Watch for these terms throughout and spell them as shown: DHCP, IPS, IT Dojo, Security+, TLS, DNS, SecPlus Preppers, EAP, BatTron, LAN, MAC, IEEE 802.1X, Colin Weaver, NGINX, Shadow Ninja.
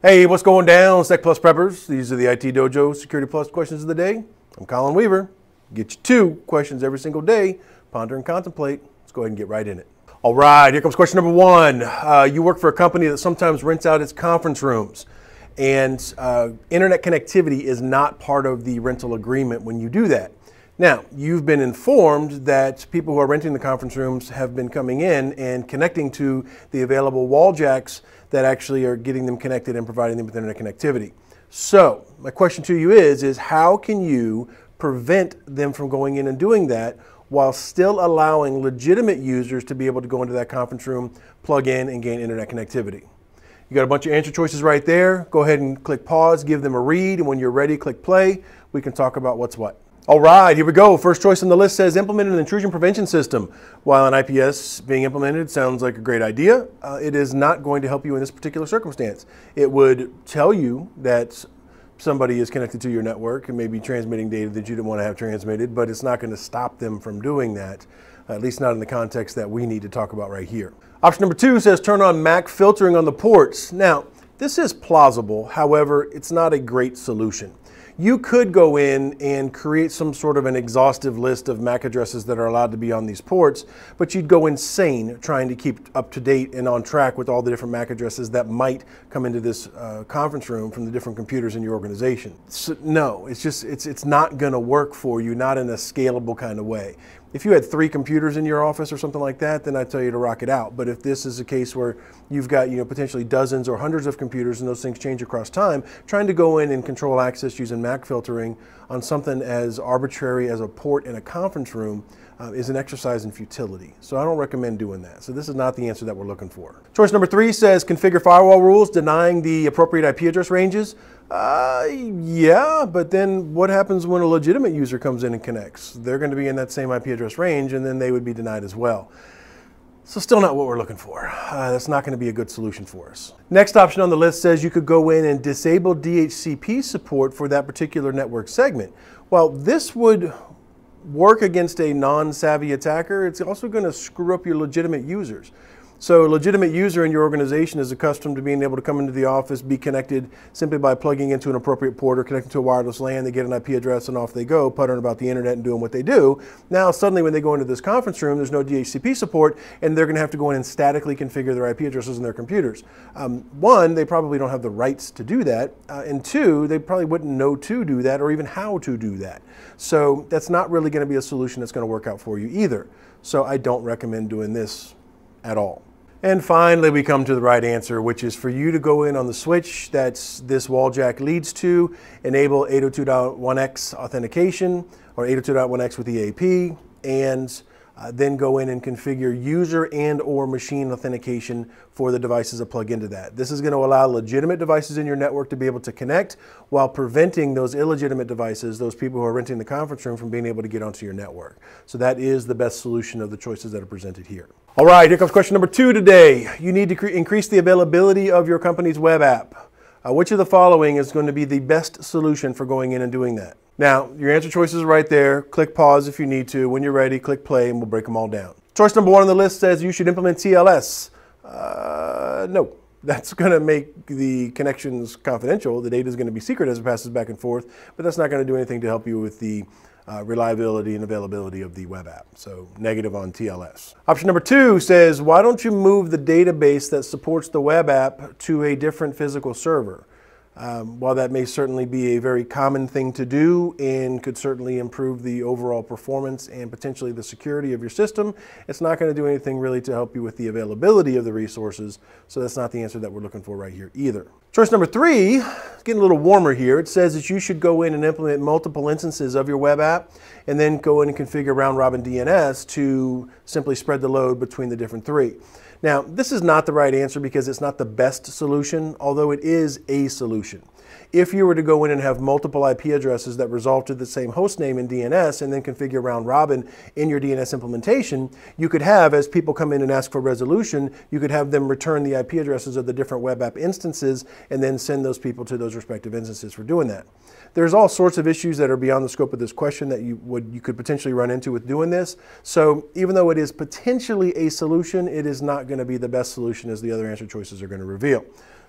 Hey, what's going down, SecPlus Preppers? These are the IT Dojo Security Plus questions of the day. I'm Colin Weaver. Get you 2 questions every single day. Ponder and contemplate. Let's go ahead and get right in it. All right, here comes question number 1. You work for a company that sometimes rents out its conference rooms, and internet connectivity is not part of the rental agreement when you do that. Now, you've been informed that people who are renting the conference rooms have been coming in and connecting to the available wall jacks that actually are getting them connected and providing them with internet connectivity. So my question to you is how can you prevent them from going in and doing that while still allowing legitimate users to be able to go into that conference room, plug in, and gain internet connectivity? You got a bunch of answer choices right there. Go ahead and click pause, give them a read, and when you're ready, click play. We can talk about what's what. All right, here we go. First choice on the list says implement an intrusion prevention system. While an IPS being implemented sounds like a great idea, it is not going to help you in this particular circumstance. It would tell you that somebody is connected to your network and maybe transmitting data that you didn't want to have transmitted, but it's not going to stop them from doing that, at least not in the context that we need to talk about right here. Option number 2 says turn on MAC filtering on the ports. Now, this is plausible. However, it's not a great solution. You could go in and create some sort of an exhaustive list of MAC addresses that are allowed to be on these ports, but you'd go insane trying to keep up to date and on track with all the different MAC addresses that might come into this conference room from the different computers in your organization. So, no, it's not going to work for you, not in a scalable kind of way. If you had 3 computers in your office or something like that, then I'd tell you to rock it out. But if this is a case where you've got, you know, potentially dozens or hundreds of computers and those things change across time, trying to go in and control access using MAC filtering on something as arbitrary as a port in a conference room is an exercise in futility. So I don't recommend doing that. So this is not the answer that we're looking for. Choice number 3 says configure firewall rules denying the appropriate IP address ranges. Yeah, but then what happens when a legitimate user comes in and connects? They're going to be in that same IP address range, and then they would be denied as well. So still not what we're looking for. That's not going to be a good solution for us. Next option on the list says you could go in and disable DHCP support for that particular network segment. While this would work against a non-savvy attacker, it's also going to screw up your legitimate users. So a legitimate user in your organization is accustomed to being able to come into the office, be connected simply by plugging into an appropriate port or connecting to a wireless LAN. They get an IP address and off they go, puttering about the internet and doing what they do. Now suddenly when they go into this conference room, there's no DHCP support, and they're going to have to go in and statically configure their IP addresses in their computers. 1, they probably don't have the rights to do that, and 2, they probably wouldn't know to do that or even how to do that. So that's not really going to be a solution that's going to work out for you either. So I don't recommend doing this at all. And finally, we come to the right answer, which is for you to go in on the switch that this wall jack leads to, enable 802.1X authentication or 802.1X with EAP, and then go in and configure user and or machine authentication for the devices that plug into that. This is going to allow legitimate devices in your network to be able to connect while preventing those illegitimate devices, those people who are renting the conference room, from being able to get onto your network. So that is the best solution of the choices that are presented here. All right, here comes question number 2 today. You need to increase the availability of your company's web app. Which of the following is going to be the best solution for going in and doing that? Now, your answer choices are right there. Click pause if you need to. When you're ready, click play and we'll break them all down. Choice number 1 on the list says you should implement TLS. No. That's going to make the connections confidential. The data is going to be secret as it passes back and forth, but that's not going to do anything to help you with the reliability and availability of the web app. So negative on TLS. Option number 2 says, why don't you move the database that supports the web app to a different physical server? While that may certainly be a very common thing to do and could certainly improve the overall performance and potentially the security of your system, it's not going to do anything really to help you with the availability of the resources. So that's not the answer that we're looking for right here either. Choice number 3, it's getting a little warmer here. It says that you should go in and implement multiple instances of your web app and then go in and configure round-robin DNS to simply spread the load between the different 3. Now, this is not the right answer because it's not the best solution, although it is a solution. If you were to go in and have multiple IP addresses that resolve to the same host name in DNS and then configure round robin in your DNS implementation, you could have, as people come in and ask for resolution, you could have them return the IP addresses of the different web app instances and then send those people to those respective instances for doing that. There's all sorts of issues that are beyond the scope of this question that you could potentially run into with doing this. So even though it is potentially a solution, it is not going to be the best solution, as the other answer choices are going to reveal.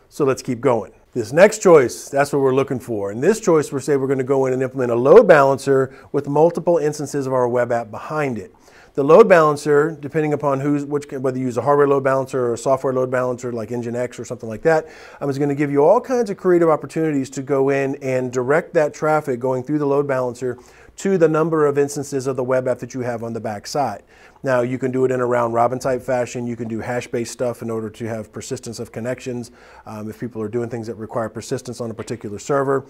So let's keep going. This next choice, that's what we're looking for. In this choice, we're saying we're going to go in and implement a load balancer with multiple instances of our web app behind it. The load balancer, depending upon whether you use a hardware load balancer or a software load balancer like NGINX or something like that, is going to give you all kinds of creative opportunities to go in and direct that traffic going through the load balancer to the number of instances of the web app that you have on the back side. Now, you can do it in a round robin type fashion. You can do hash-based stuff in order to have persistence of connections if people are doing things that require persistence on a particular server.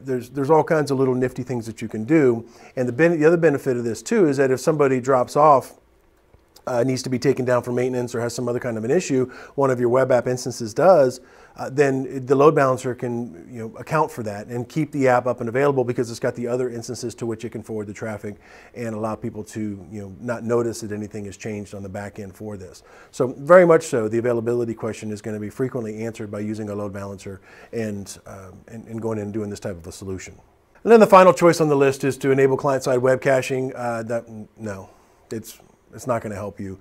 There's all kinds of little nifty things that you can do. And the other benefit of this, too, is that if somebody drops off, needs to be taken down for maintenance or has some other kind of an issue, one of your web app instances does, then the load balancer can account for that and keep the app up and available because it's got the other instances to which it can forward the traffic and allow people to not notice that anything has changed on the back end for this. So very much so, the availability question is going to be frequently answered by using a load balancer and going in and doing this type of a solution. And then the final choice on the list is to enable client-side web caching. It's not going to help you,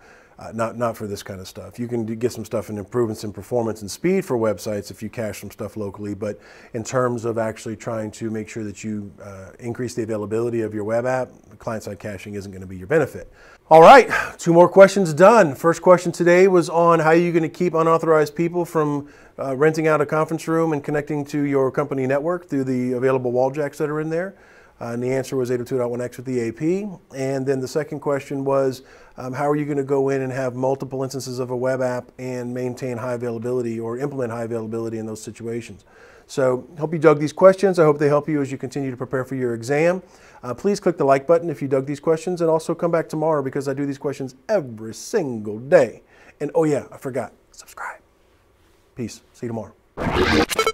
not for this kind of stuff. You can get some stuff in improvements in performance and speed for websites if you cache some stuff locally, but in terms of actually trying to make sure that you increase the availability of your web app, client-side caching isn't going to be your benefit. All right, two more questions done. First question today was on how you're going to keep unauthorized people from renting out a conference room and connecting to your company network through the available wall jacks that are in there. And the answer was 802.1X with the EAP. And then the second question was, how are you going to go in and have multiple instances of a web app and maintain high availability or implement high availability in those situations? So hope you dug these questions. I hope they help you as you continue to prepare for your exam. Please click the like button if you dug these questions, and also come back tomorrow because I do these questions every single day. And oh yeah, I forgot, subscribe. Peace. See you tomorrow.